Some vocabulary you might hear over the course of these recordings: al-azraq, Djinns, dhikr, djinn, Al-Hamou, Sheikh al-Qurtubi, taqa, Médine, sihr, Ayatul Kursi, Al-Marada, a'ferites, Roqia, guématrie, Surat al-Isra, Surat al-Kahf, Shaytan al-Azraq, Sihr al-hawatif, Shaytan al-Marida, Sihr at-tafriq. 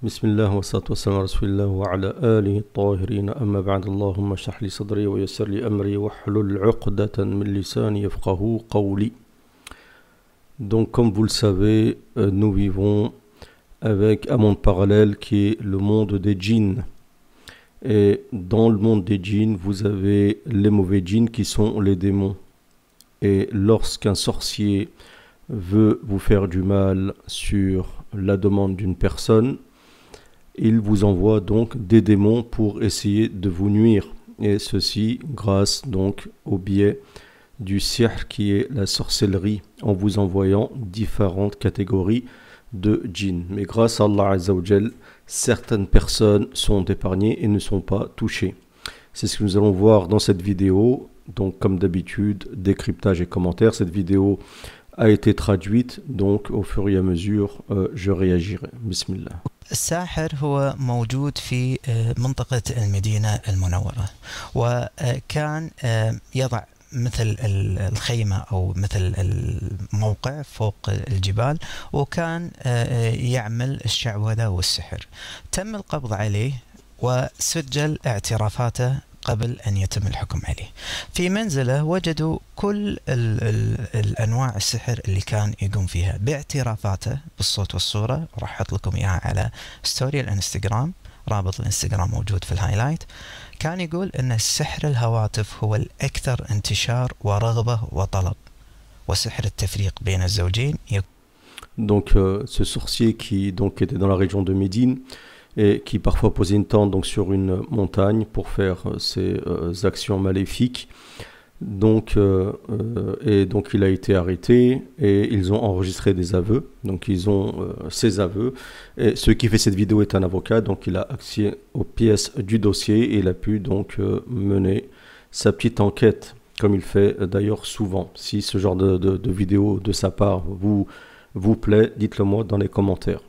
Bismillah wa salatu wa salam rasulillah wa ala alihi tahirin amma ba'd. Allahumma shrah li sadri wa yassir li amri wa hlul 'uqdatan min lisani yafqahu qawli. Donc comme vous le savez, nous vivons avec un monde parallèle qui est le monde des djinns. Et dans le monde des djinns, vous avez les mauvais djinns qui sont les démons. Et lorsqu'un sorcier veut vous faire du mal sur la demande d'une personne, il vous envoie donc des démons pour essayer de vous nuire, et ceci grâce donc au biais du sihr, qui est la sorcellerie, en vous envoyant différentes catégories de djinns. Mais grâce à Allah Azzawajal, certaines personnes sont épargnées et ne sont pas touchées. C'est ce que nous allons voir dans cette vidéo. Donc comme d'habitude, décryptage et commentaires. Cette vidéo a été traduite, donc au fur et à mesure je réagirai. Bismillah. الساحر هو موجود في منطقة المدينة المنورة، وكان يضع مثل الخيمة أو مثل الموقع فوق الجبال، وكان يعمل الشعوذة والسحر. تم القبض عليه وسجل اعترافاته قبل أن يتم الحكم عليه. في منزله وجدوا كل الأنواع السحر اللي كان يقوم فيها باعترافاته بالصوت والصورة. راح أحط لكم إياها على ستوري الانستغرام، رابط الانستغرام موجود في الهايلايت. كان يقول أن السحر الهواتف هو الأكثر انتشار ورغبة وطلب، وسحر التفريق بين الزوجين. Donc ce sorcier qui donc était dans la région de Médine, et qui parfois posait une tente donc sur une montagne pour faire ses actions maléfiques. Donc, et donc il a été arrêté et ils ont enregistré des aveux. Donc ils ont ses aveux. Et ce qui fait cette vidéo est un avocat, donc il a accès aux pièces du dossier et il a pu donc mener sa petite enquête, comme il fait d'ailleurs souvent. Si ce genre de vidéo de sa part vous plaît, dites-le moi dans les commentaires.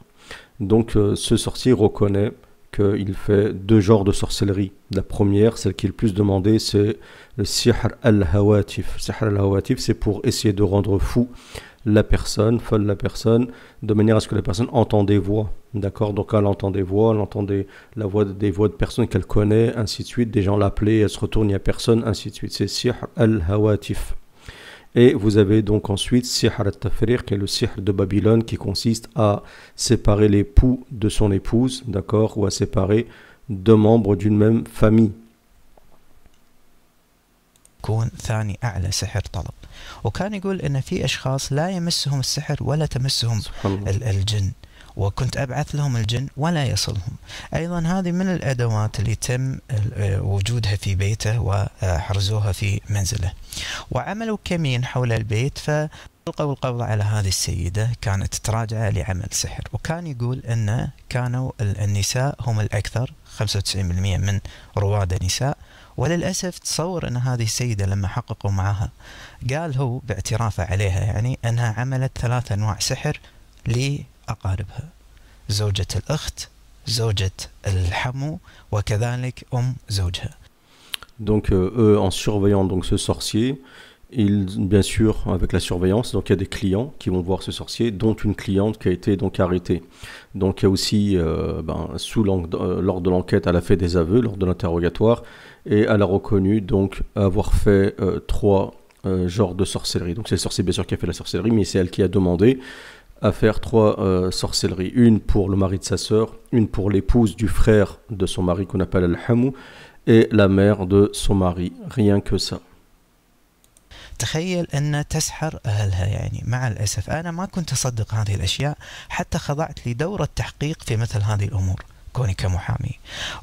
Donc ce sorcier reconnaît qu'il fait deux genres de sorcellerie. La première, celle qui est le plus demandée, c'est le sihr al-hawatif. Le sihr al-hawatif, c'est pour essayer de rendre fou la personne, folle la personne, de manière à ce que la personne entende des voix. D'accord? Donc elle entend des voix, elle entend des voix de personnes qu'elle connaît, ainsi de suite. Des gens l'appelaient, elle se retourne, il n'y a personne, ainsi de suite. C'est sihr al-hawatif. Et vous avez donc ensuite sihr at-tafriq, qui est le sihr de Babylone, qui consiste à séparer l'époux de son épouse, d'accord, ou à séparer deux membres d'une même famille. يكون ثاني أعلى سحر طلب. وكان يقول أن في أشخاص لا يمسهم السحر ولا تمسهم الجن، وكنت أبعث لهم الجن ولا يصلهم. أيضا هذه من الأدوات اللي تم وجودها في بيته وحرزوها في منزله. وعملوا كمين حول البيت فألقوا القبض على هذه السيدة، كانت تراجع لعمل سحر. وكان يقول أن كانوا النساء هم الأكثر، 95% من رواد النساء. وللأسف تصور أن هذه السيدة لما حققوا معها، قال هو باعترافه عليها يعني أنها عملت ثلاث أنواع سحر لي أقاربها، زوجة الأخت، زوجة الحمو، وكذلك أم زوجها. Donc eux, en surveillant donc ce sorcier, ils, bien sûr avec la surveillance, donc il y a des clients qui vont voir ce sorcier, dont une cliente qui a été donc arrêtée. Donc il y a aussi lors de l'enquête, elle a fait des aveux lors de l'interrogatoire et elle a reconnu donc avoir fait trois genres de sorcellerie. Donc c'est le sorcier bien sûr qui a fait la sorcellerie, mais c'est elle qui a demandé à faire trois sorcelleries. Une pour le mari de sa sœur, une pour l'épouse du frère de son mari qu'on appelle Al-Hamou, et la mère de son mari. Rien que ça. تخيل أن تسحر أهلها. يعني مع الأسف أنا ما كنت أصدق هذه الأشياء، حتى خضعت لدورة تحقيق في مثل هذه الأمور كوني كمحامي.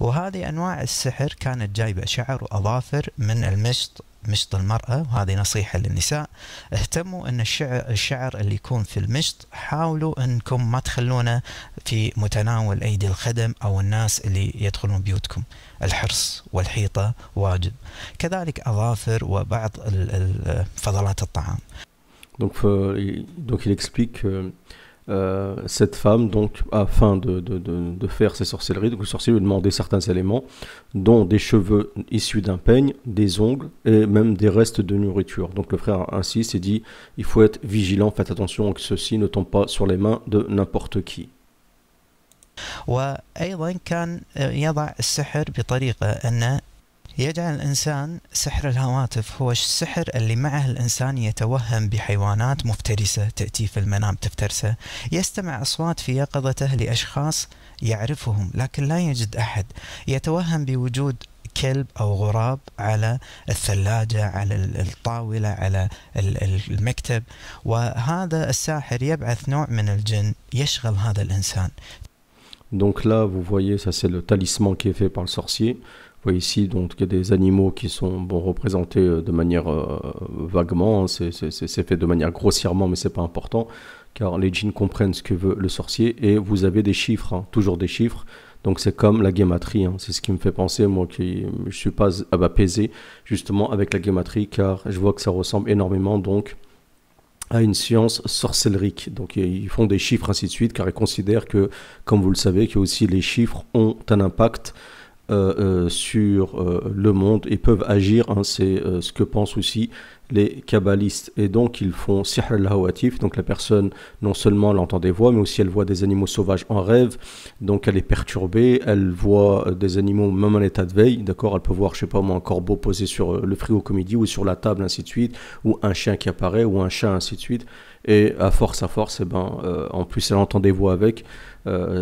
وهذه أنواع السحر كانت جايبة شعر وأظافر من المشط، مشط المرأة، وهذه نصيحة للنساء. اهتموا أن الشعر اللي يكون في المشط حاولوا أنكم ما تخلونه في متناول أيدي الخدم أو الناس اللي يدخلون بيوتكم. الحرص والحيطة واجب، كذلك أظافر وبعض فضلات الطعام. Donc il explique que cette femme, donc, afin de faire ses sorcelleries, donc le sorcier lui demandait certains éléments, dont des cheveux issus d'un peigne, des ongles et même des restes de nourriture. Donc le frère ainsi s'est dit, il faut être vigilant, faites attention que ceci ne tombe pas sur les mains de n'importe qui. وأيضا كان يضع السحر بطريقة أن يجعل الإنسان سحر الهواتف هو السحر اللي معه الإنسان يتوهم بحيوانات مفترسة تأتي في المنام تفترسه، يستمع أصوات في يقظته لأشخاص يعرفهم لكن لا يجد أحد، يتوهم بوجود كلب أو غراب على الثلاجة، على الطاولة، على المكتب، وهذا الساحر يبعث نوع من الجن يشغل هذا الإنسان. Donc là, vous voyez, ça c'est le talisman qui est fait par le sorcier. Vous voyez ici donc des animaux qui sont bon, représentés de manière vaguement, c'est fait de manière grossièrement, mais c'est pas important, car les djinns comprennent ce que veut le sorcier. Et vous avez des chiffres, hein, toujours des chiffres. Donc c'est comme la guématrie, hein. C'est ce qui me fait penser, moi qui je suis pas apaisé justement avec la guématrie, car je vois que ça ressemble énormément donc à une science sorcellerique. Donc ils font des chiffres ainsi de suite, car ils considèrent que, comme vous le savez, que aussi les chiffres ont un impact sur le monde et peuvent agir, hein. C'est ce que pensent aussi les kabbalistes, et donc ils font sihr al-hawatif, donc la personne non seulement elle entend des voix, mais aussi elle voit des animaux sauvages en rêve, donc elle est perturbée, elle voit des animaux même en état de veille, d'accord, elle peut voir, je sais pas moi, un corbeau posé sur le frigo comme il dit, ou sur la table ainsi de suite, ou un chien qui apparaît, ou un chat ainsi de suite, et à force, eh ben, en plus elle entend des voix avec,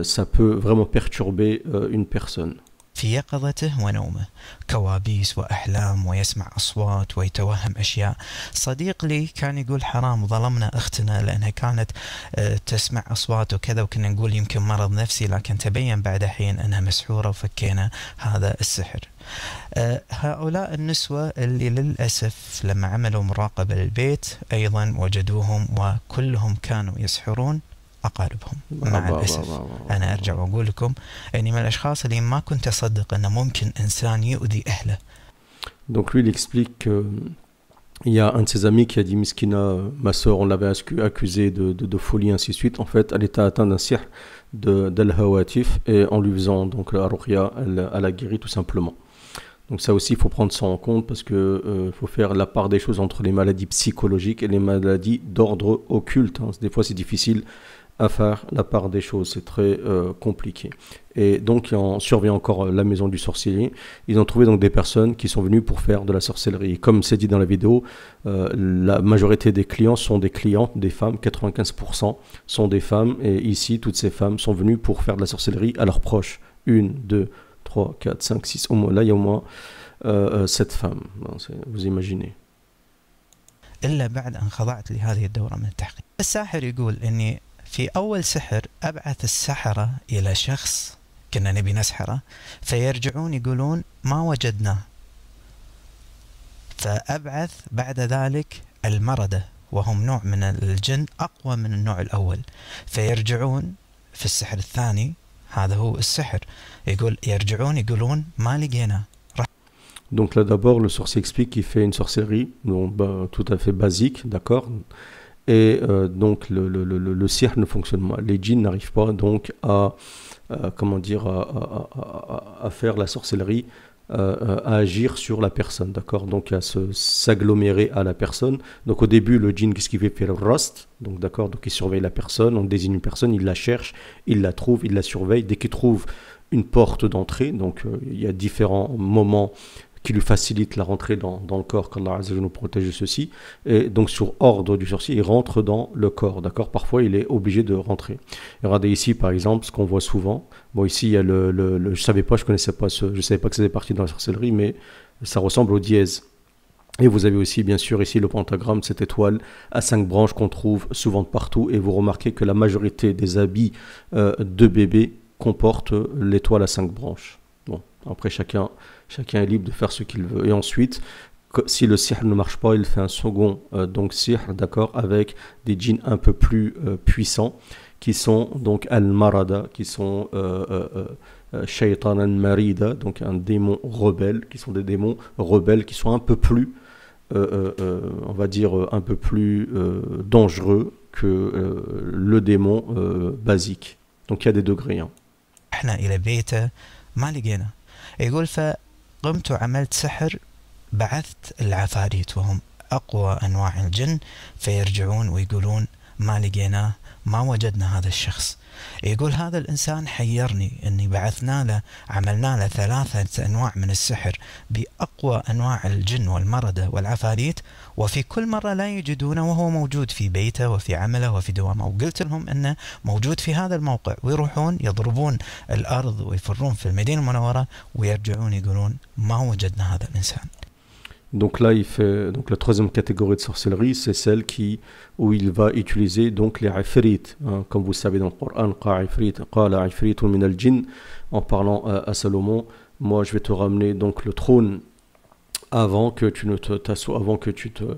ça peut vraiment perturber une personne. في يقظته ونومه كوابيس وأحلام ويسمع أصوات ويتوهم أشياء. صديق لي كان يقول حرام ظلمنا أختنا لأنها كانت تسمع أصوات وكذا، وكنا نقول يمكن مرض نفسي، لكن تبين بعد حين أنها مسحورة وفكينا هذا السحر. هؤلاء النسوة اللي للأسف لما عملوا مراقبة للبيت أيضا وجدوهم وكلهم كانوا يسحرون أقاربهم مع الأسف. أنا أرجع وأقول لكم أني من الأشخاص اللي ما كنت أصدق أن ممكن إنسان يؤذي أهله. Donc lui il explique qu'il y a un de ses amis qui a dit Miskina, ma soeur, on l'avait accusée de folie ainsi de suite. En fait, elle était atteinte d'un sihr d'al-hawatif et en lui faisant donc la Roqia, elle a guéri tout simplement. Donc ça aussi, il faut prendre ça en compte parce qu'il faut faire la part des choses entre les maladies psychologiques et les maladies d'ordre occulte, hein. Des fois, c'est difficile à faire la part des choses, c'est très compliqué. Et donc, on surveille encore la maison du sorcier. Ils ont trouvé donc des personnes qui sont venues pour faire de la sorcellerie. Et comme c'est dit dans la vidéo, la majorité des clients sont des clientes, des femmes, 95% sont des femmes. Et ici, toutes ces femmes sont venues pour faire de la sorcellerie à leurs proches. 1, 2, 3, 4, 5, 6, au moins, là il y a au moins 7 femmes, vous imaginez. إلا بعد أن خضعت لهذه الدورة من التحقيق. الساحر يقول إني في أول سحر أبعث السحرة إلى شخص كنا نبي نسحره، فيرجعون يقولون ما وجدناه، فأبعث بعد ذلك المردة وهم نوع من الجن أقوى من النوع الأول، فيرجعون في السحر الثاني. Donc là d'abord le sorcier explique qu'il fait une sorcellerie donc, bah, tout à fait basique, d'accord, et donc le sihr ne fonctionne pas, les djinns n'arrivent pas donc à faire la sorcellerie, à agir sur la personne, d'accord, donc à s'agglomérer à la personne. Donc au début le djinn, qu'est-ce qu'il fait? Il fait le rast, donc d'accord, donc il surveille la personne, on désigne une personne, il la cherche, il la trouve, il la surveille, dès qu'il trouve une porte d'entrée, donc il y a différents moments qui lui facilitent la rentrée dans le corps, qu'Allah Azza wa Jalla nous protège de ceci, et donc sur ordre du sorcier, il rentre dans le corps, d'accord, parfois il est obligé de rentrer. Et regardez ici par exemple, ce qu'on voit souvent, bon ici il y a je savais pas, je connaissais pas je savais pas que c'était parti dans la sorcellerie, mais ça ressemble au dièse. Et vous avez aussi bien sûr ici le pentagramme, cette étoile à 5 branches qu'on trouve souvent partout, et vous remarquez que la majorité des habits de bébé comportent l'étoile à 5 branches. Bon, après chacun est libre de faire ce qu'il veut. Et ensuite, si le sihr ne marche pas, il fait un second donc sihr, d'accord, avec des djinns un peu plus puissants, qui sont donc al-Marada, qui sont Shaytan al-Marida, donc un démon rebelle, qui sont des démons rebelles qui sont un peu plus, on va dire, un peu plus dangereux que le démon basique. Donc il y a des degrés, hein. ما لقينا. يقول فقمت وعملت سحر، بعثت العفاريت وهم أقوى أنواع الجن، فيرجعون ويقولون ما لقيناه ما وجدنا هذا الشخص. يقول هذا الإنسان حيرني أني بعثنا له عملنا له 3 أنواع من السحر بأقوى أنواع الجن والمردة والعفاريت، وفي كل مرة لا يجدونه وهو موجود في بيته وفي عمله وفي دوامه، وقلت لهم أنه موجود في هذا الموقع، ويروحون يضربون الأرض ويفرون في المدينة المنورة ويرجعون يقولون ما وجدنا هذا الإنسان. Donc là, il fait, donc la troisième catégorie de sorcellerie, c'est celle qui, où il va utiliser donc les a'ferites, hein, comme vous savez dans le Coran, en parlant à Salomon, moi je vais te ramener donc le trône avant que tu ne t'assoies, avant que tu te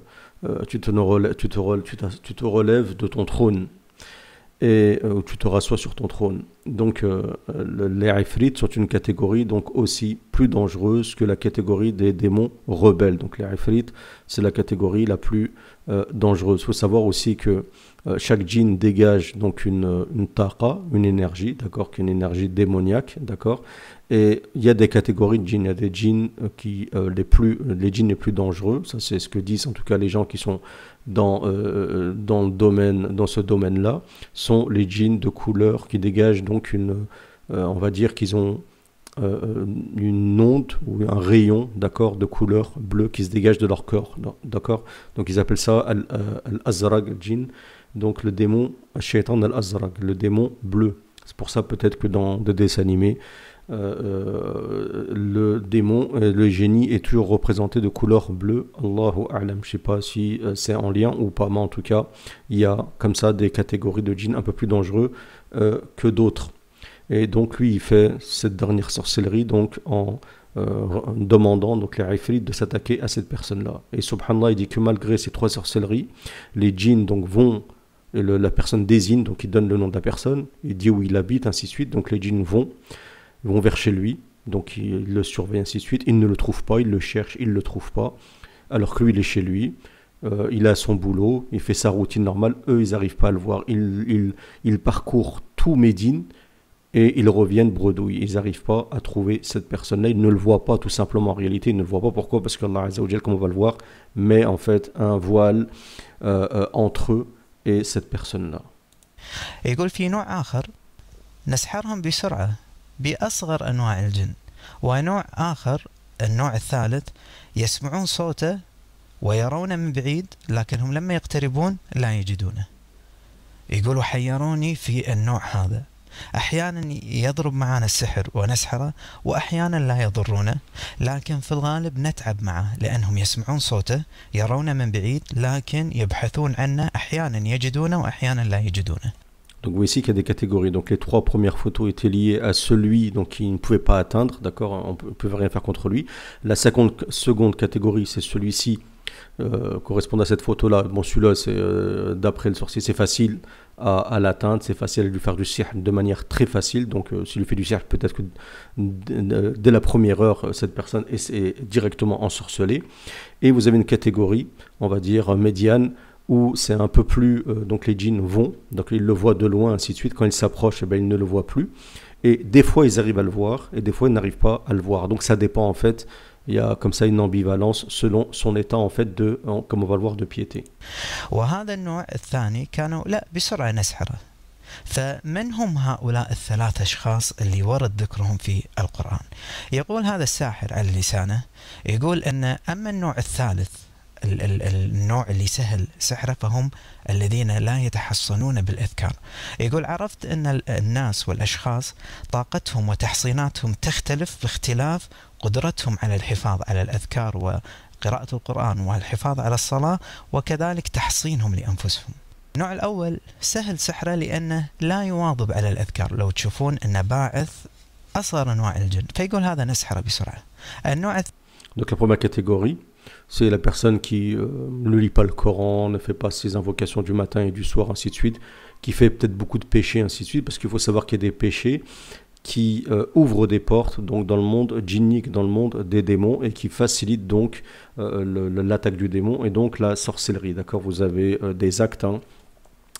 relèves de ton trône et tu te rassois sur ton trône. Donc les a'ferites sont une catégorie donc aussi plus dangereuse que la catégorie des démons rebelles. Donc les a'ferites, c'est la catégorie la plus dangereuse. Il faut savoir aussi que chaque djinn dégage donc une taqa, une énergie, d'accord, qui est une énergie démoniaque, d'accord. Et il y a des catégories de djinns, il y a des djinns qui les djinns les plus dangereux, ça c'est ce que disent en tout cas les gens qui sont dans ce domaine-là, sont les djinns de couleur qui dégagent donc une, on va dire qu'ils ont une onde ou un rayon, d'accord, de couleur bleue qui se dégage de leur corps, d'accord. Donc ils appellent ça al-azraq djinn, donc le démon Shaytan al-Azraq, le démon bleu. C'est pour ça peut-être que dans des dessins animés, le démon, le génie est toujours représenté de couleur bleue. Allahu a'lam, je ne sais pas si c'est en lien ou pas, mais en tout cas, il y a comme ça des catégories de djinns un peu plus dangereux que d'autres. Et donc lui, il fait cette dernière sorcellerie donc en demandant donc les a'ferites de s'attaquer à cette personne-là. Et subhanallah, il dit que malgré ces 3 sorcelleries, les djinns donc vont, la personne désigne, donc il donne le nom de la personne, il dit où il habite, ainsi de suite, donc les djinns vont vers chez lui, donc il le surveille, ainsi de suite, il ne le trouve pas, il le cherche, il ne le trouve pas, alors que lui il est chez lui, il a son boulot, il fait sa routine normale, eux ils n'arrivent pas à le voir, ils parcourent tout Médine et ils reviennent bredouilles, ils n'arrivent pas à trouver cette personne-là, ils ne le voient pas tout simplement en réalité, ils ne le voient pas, pourquoi? Parce qu'Allah Azza wa Jal, comme on va le voir, met en fait un voile entre eux et cette personne-là. Et il dit, بأصغر أنواع الجن، ونوع آخر النوع الثالث يسمعون صوته ويرونه من بعيد لكنهم لما يقتربون لا يجدونه. يقولوا حيروني في النوع هذا، أحيانا يضرب معنا السحر ونسحره وأحيانا لا يضرونا، لكن في الغالب نتعب معه لأنهم يسمعون صوته يرونه من بعيد لكن يبحثون عنه، أحيانا يجدونه وأحيانا لا يجدونه. Donc vous voyez ici qu'il y a des catégories, donc les 3 premières photos étaient liées à celui donc, qui ne pouvait pas atteindre, d'accord, on ne pouvait rien faire contre lui. La seconde catégorie, c'est celui-ci, correspond à cette photo-là. Bon, celui-là, d'après le sorcier, c'est facile à l'atteindre, c'est facile à lui faire du sihr de manière très facile. Donc s'il lui fait du sihr, peut-être que dès la première heure, cette personne est directement ensorcelée. Et vous avez une catégorie, on va dire médiane, où c'est un peu plus, donc les djinns vont, donc ils le voient de loin, ainsi de suite, quand ils s'approchent, eh bien, ils ne le voient plus, et des fois ils arrivent à le voir, et des fois ils n'arrivent pas à le voir, donc ça dépend en fait, il y a comme ça une ambivalence selon son état en fait, de, comme on va le voir, de piété. فمن هم هؤلاء الثلاث أشخاص اللي ورد ذكرهم في القرآن؟ يقول هذا الساحر على لسانه، يقول أن أما النوع الثالث النوع اللي سهل سحره فهم الذين لا يتحصنون بالأذكار. يقول عرفت أن الناس والأشخاص طاقتهم وتحصيناتهم تختلف باختلاف قدرتهم على الحفاظ على الأذكار وقراءة القرآن والحفاظ على الصلاة وكذلك تحصينهم لأنفسهم. النوع الأول سهل سحره لأنه لا يواظب على الأذكار، لو تشوفون أنه باعث أصغر أنواع الجن، فيقول هذا نسحره بسرعة. النوع c'est la personne qui ne lit pas le Coran, ne fait pas ses invocations du matin et du soir, ainsi de suite, qui fait peut-être beaucoup de péchés, ainsi de suite, parce qu'il faut savoir qu'il y a des péchés qui ouvrent des portes donc, dans le monde djinnique, dans le monde des démons, et qui facilitent donc l'attaque du démon et donc la sorcellerie. D'accord, vous avez des actes, hein,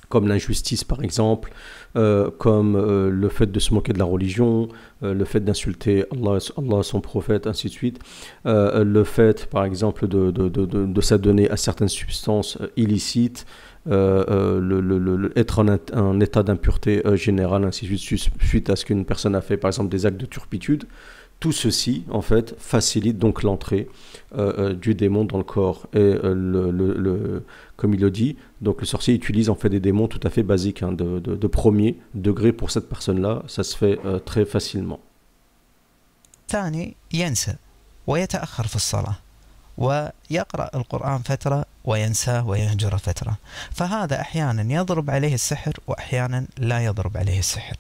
comme l'injustice par exemple, comme le fait de se moquer de la religion, le fait d'insulter Allah, son prophète, ainsi de suite, le fait par exemple de s'adonner à certaines substances illicites, être en état d'impureté générale, ainsi de suite, suite à ce qu'une personne a fait, par exemple, des actes de turpitude. Tout ceci, en fait, facilite donc l'entrée du démon dans le corps. Et comme il le dit, donc le sorcier utilise en fait des démons tout à fait basiques, hein, de premier degré pour cette personne-là. Ça se fait très facilement. ويقرأ القرآن فترة وينساه ويهجر فترة، فهذا أحيانا يضرب عليه السحر وأحيانا لا يضرب عليه السحر،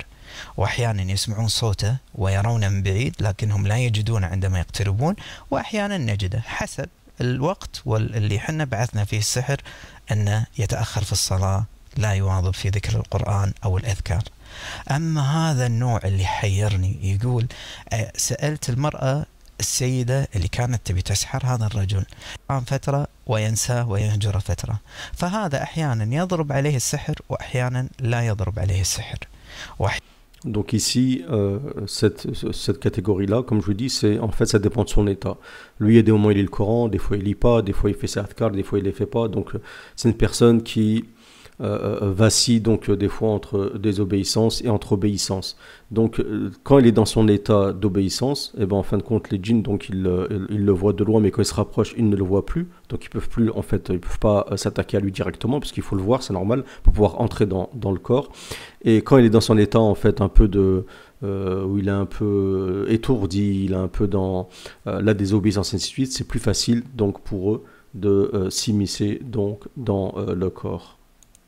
وأحيانا يسمعون صوته ويرونه من بعيد لكنهم لا يجدونه عندما يقتربون، وأحيانا نجده حسب الوقت واللي حنا بعثنا فيه السحر أنه يتأخر في الصلاة، لا يواظب في ذكر القرآن أو الأذكار. أما هذا النوع اللي حيرني يقول سألت المرأة السيدة اللي كانت تبي تسحر هذا الرجل عن فترة وينساه ويهجره فترة، فهذا أحيانا يضرب عليه السحر وأحيانا لا يضرب عليه السحر. Donc ici, cette catégorie-là, comme je vous dis, c'est en fait ça dépend de son état. Lui, il y a des moments où il lit le Coran, des fois il lit pas, des fois il fait ses adhkar, des fois il les fait pas. Donc c'est une personne qui vacille donc des fois entre désobéissance et entre obéissance. Donc quand il est dans son état d'obéissance, et ben en fin de compte les djinns donc ils le voient de loin, mais quand ils se rapprochent ils ne le voient plus, donc ils peuvent plus en fait, ils peuvent pas s'attaquer à lui directement parce qu'il faut le voir, c'est normal pour pouvoir entrer dans le corps. Et quand il est dans son état en fait un peu de où il est un peu étourdi, il est un peu dans la désobéissance et ainsi de suite, c'est plus facile donc pour eux de s'immiscer donc dans le corps.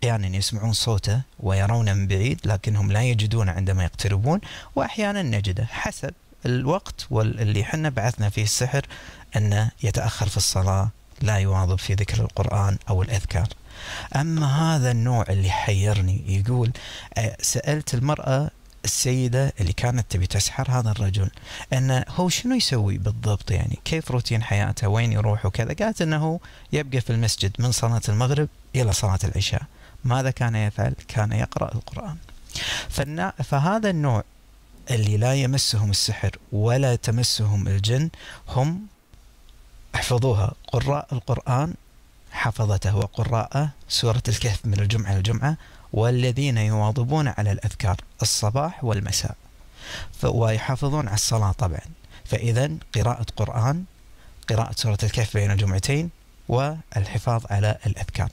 أحيانا يسمعون صوته ويرونه من بعيد لكنهم لا يجدون عندما يقتربون وأحيانا نجده حسب الوقت واللي حنا بعثنا فيه السحر أنه يتأخر في الصلاة لا يواظب في ذكر القرآن أو الأذكار. أما هذا النوع اللي حيرني يقول سألت المرأة السيدة اللي كانت تبي تسحر هذا الرجل أنه هو شنو يسوي بالضبط، يعني كيف روتين حياته، وين يروح وكذا، قالت أنه يبقى في المسجد من صلاة المغرب إلى صلاة العشاء. ماذا كان يفعل؟ كان يقرأ القرآن. فهذا النوع اللي لا يمسهم السحر ولا تمسهم الجن هم احفظوها، قراء القرآن حفظته وقراءه سورة الكهف من الجمعة للجمعة، والذين يواظبون على الأذكار الصباح والمساء ويحافظون على الصلاة طبعا. فإذا قراءة قرآن، قراءة سورة الكهف بين الجمعتين، والحفاظ على الأذكار.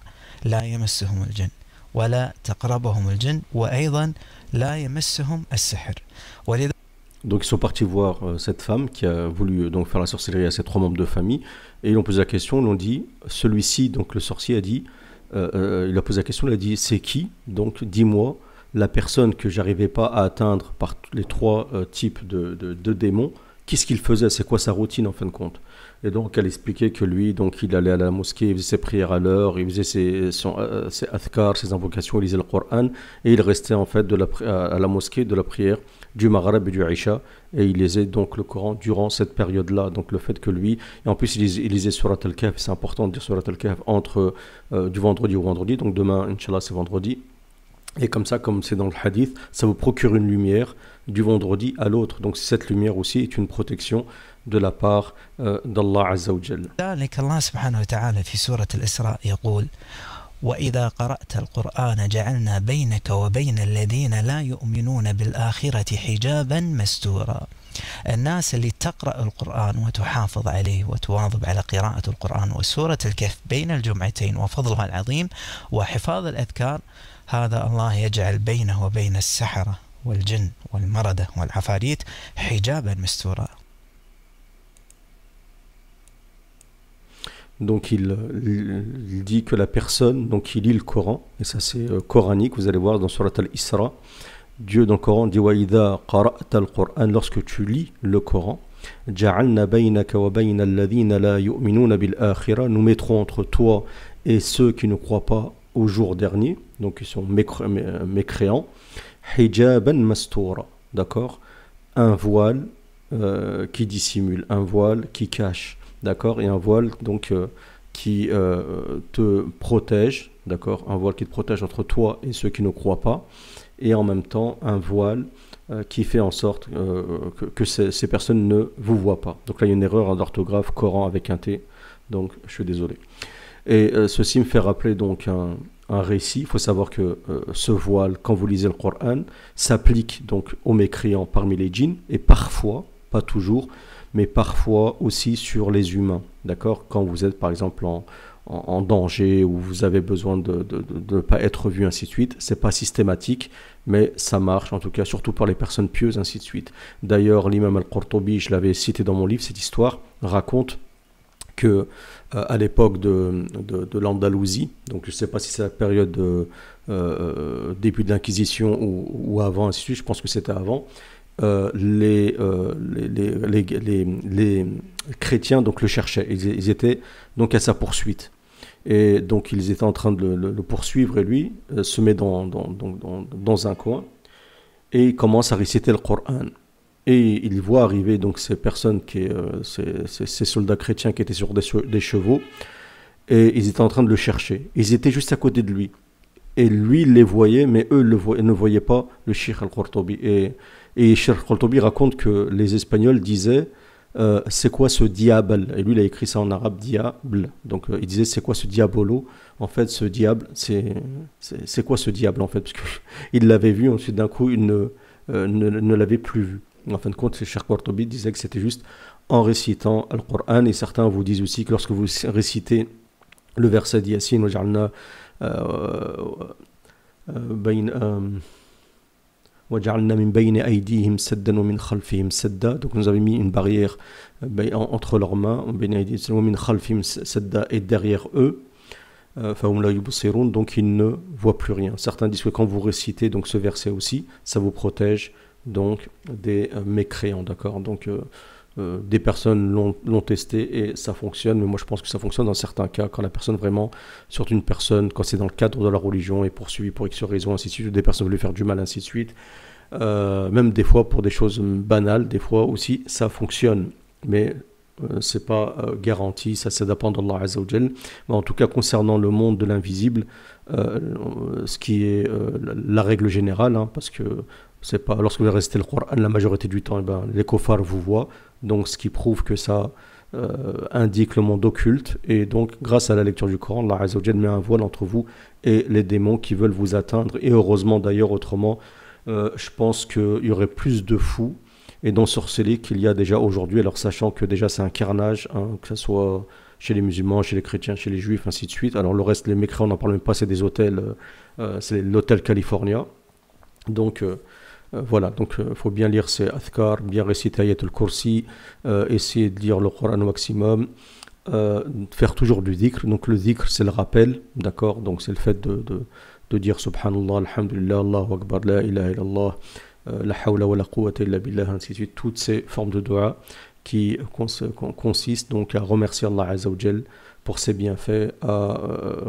لا يمسهم الجن ولا تقربهم الجن وأيضا لا يمسهم السحر. ولذا Donc ils sont partis voir cette femme qui a voulu donc faire la sorcellerie à ses trois membres de famille, et ils lui ont posé la question, ils l'ont dit, celui-ci, donc le sorcier a dit, il a posé la question, il a dit c'est qui? Donc dis-moi la personne que j'arrivais pas à atteindre par les trois types de démons, qu'est-ce qu'il faisait, c'est quoi sa routine en fin de compte? Et donc elle expliquait que lui, donc il allait à la mosquée, il faisait ses prières à l'heure, il faisait ses adhkar, ses invocations, il lisait le Coran, et il restait en fait à la mosquée de la prière du Maghreb et du Isha, et il lisait donc le Coran durant cette période-là. Donc le fait que lui, et en plus il lisait Surat al-Kahf, c'est important de dire Surat al-Kahf entre du vendredi au vendredi, donc demain, Inch'Allah, c'est vendredi. Et comme ça, comme c'est dans le hadith, ça vous procure une lumière du vendredi à l'autre. Donc cette lumière aussi est une protection de la part d'Allah Azza wa Jal. ذلك الله سبحانه وتعالى في سورة الإسراء يقول وإذا قرأت القرآن جعلنا بينك وبين الذين لا يؤمنون بالآخرة حجابا مستورا. الناس اللي تقرأ القرآن وتحافظ عليه وتواظب على قراءة القرآن وسورة الكهف بين الجمعتين وفضلها العظيم وحفاظ الأذكار، هذا الله يجعل بينه وبين السحرة والجن والمردة والعفاريت حجابا مستورا. Donc il dit que la personne donc qui lit le Coran, et ça c'est coranique, vous allez voir dans Surat al-Isra, Dieu dans le Coran dit وَإِذَا قَرَأْتَ الْقُرْآنَ, lorsque tu lis le Coran, جَعَلْنَا بَيْنَكَ وَبَيْنَ الَّذِينَ لَا يُؤْمِنُونَ بِالْآخِرَةِ, nous mettrons entre toi et ceux qui ne croient pas au jour dernier, donc ils sont mécréants, hijaban mastura, d'accord, un voile qui dissimule, un voile qui cache, d'accord, et un voile donc qui te protège, d'accord, un voile qui te protège entre toi et ceux qui ne croient pas, et en même temps un voile qui fait en sorte que ces personnes ne vous voient pas. Donc là il y a une erreur d'orthographe, Coran avec un T, donc je suis désolé. Et ceci me fait rappeler donc un, un récit. Il faut savoir que ce voile, quand vous lisez le Coran, s'applique donc aux mécréants parmi les djinns et parfois, pas toujours, mais parfois aussi sur les humains. D'accord? Quand vous êtes par exemple en danger ou vous avez besoin de ne pas être vu, ainsi de suite, c'est pas systématique, mais ça marche en tout cas, surtout par les personnes pieuses, ainsi de suite. D'ailleurs, l'imam al-Qurtubi, je l'avais cité dans mon livre, cette histoire raconte que à l'époque de l'Andalousie, donc je ne sais pas si c'est la période début de l'Inquisition ou avant, ainsi de suite, je pense que c'était avant, les chrétiens donc le cherchaient, ils étaient donc à sa poursuite. Et donc ils étaient en train de le poursuivre et lui se met dans un coin et il commence à réciter le Coran. Et il voit arriver donc ces personnes, ces soldats chrétiens qui étaient sur des chevaux, et ils étaient en train de le chercher. Ils étaient juste à côté de lui. Et lui, il les voyait, mais eux ne voyaient pas le Sheikh al-Qurtubi. Et Sheikh al-Qurtubi raconte que les Espagnols disaient « C'est quoi ce diable ?» Et lui, il a écrit ça en arabe « diable ». Donc il disait « C'est quoi ce diabolo ?» En fait, ce diable, c'est quoi ce diable en fait? Parce qu'il l'avait vu, ensuite d'un coup, il ne l'avait plus vu. En fin de compte, Sheikh al-Qurtubi disait que c'était juste en récitant le Coran. Et certains vous disent aussi que lorsque vous récitez le verset d'Yassine, wa ja'alna min bayni aydihim saddan wa min khalfihim sadda, donc nous avons mis une barrière entre leurs mains, et derrière eux, donc ils ne voient plus rien. Certains disent que quand vous récitez donc ce verset aussi, ça vous protège donc des mécréants, d'accord. Donc des personnes l'ont testé et ça fonctionne, mais moi je pense que ça fonctionne dans certains cas, quand la personne vraiment, surtout une personne, quand c'est dans le cadre de la religion, est poursuivie pour X raisons, ainsi de suite, ou des personnes veulent lui faire du mal, ainsi de suite, même des fois pour des choses banales, des fois aussi ça fonctionne, mais c'est pas garanti, ça dépend d'Allah Azza wa Jal. Mais en tout cas, concernant le monde de l'invisible, ce qui est la règle générale, hein, parce que c'est pas, lorsque vous récitez le Coran, la majorité du temps, les koffars vous voient, donc ce qui prouve que ça indique le monde occulte, et donc grâce à la lecture du Coran, Allah Azza wa Jal met un voile entre vous et les démons qui veulent vous atteindre, et heureusement d'ailleurs, autrement, je pense qu'il y aurait plus de fous et d'ensorcelés qu'il y a déjà aujourd'hui, alors sachant que déjà c'est un carnage, hein, que ce soit chez les musulmans, chez les chrétiens, chez les juifs, ainsi de suite. Alors le reste, les mécréants, on n'en parle même pas, c'est des hôtels, c'est l'hôtel California, donc voilà, donc il faut bien lire ces Azkar, bien réciter Ayatul Kursi, essayer de lire le Coran au maximum, faire toujours du dhikr. Donc le dhikr, c'est le rappel, d'accord, donc c'est le fait de dire subhanallah, alhamdulillah, Allahu Akbar, la ilaha illallah, la hawla wa la quwwata illa billah, ainsi de suite, toutes ces formes de doa qui consistent donc à remercier Allah Azza wa Jal pour ses bienfaits, à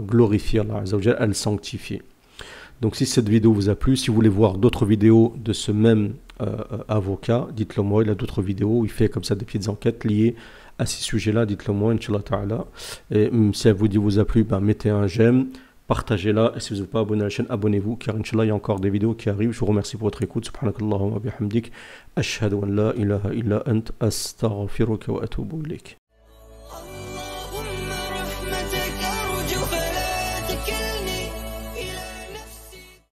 glorifier Allah Azza wa Jal, à le sanctifier. Donc si cette vidéo vous a plu, si vous voulez voir d'autres vidéos de ce même avocat, dites-le moi, il a d'autres vidéos où il fait comme ça des petites enquêtes liées à ces sujets-là, dites-le moi, Inch'Allah Ta'ala. Et si elle vous a plu, ben, mettez un j'aime, partagez-la, et si vous n'êtes pas abonné à la chaîne, abonnez-vous, car Inch'Allah, il y a encore des vidéos qui arrivent. Je vous remercie pour votre écoute. Subhanakallahumma bihamdik, ashhadu an la ilaha illa ant, astaghfiruka wa atubu ilayk.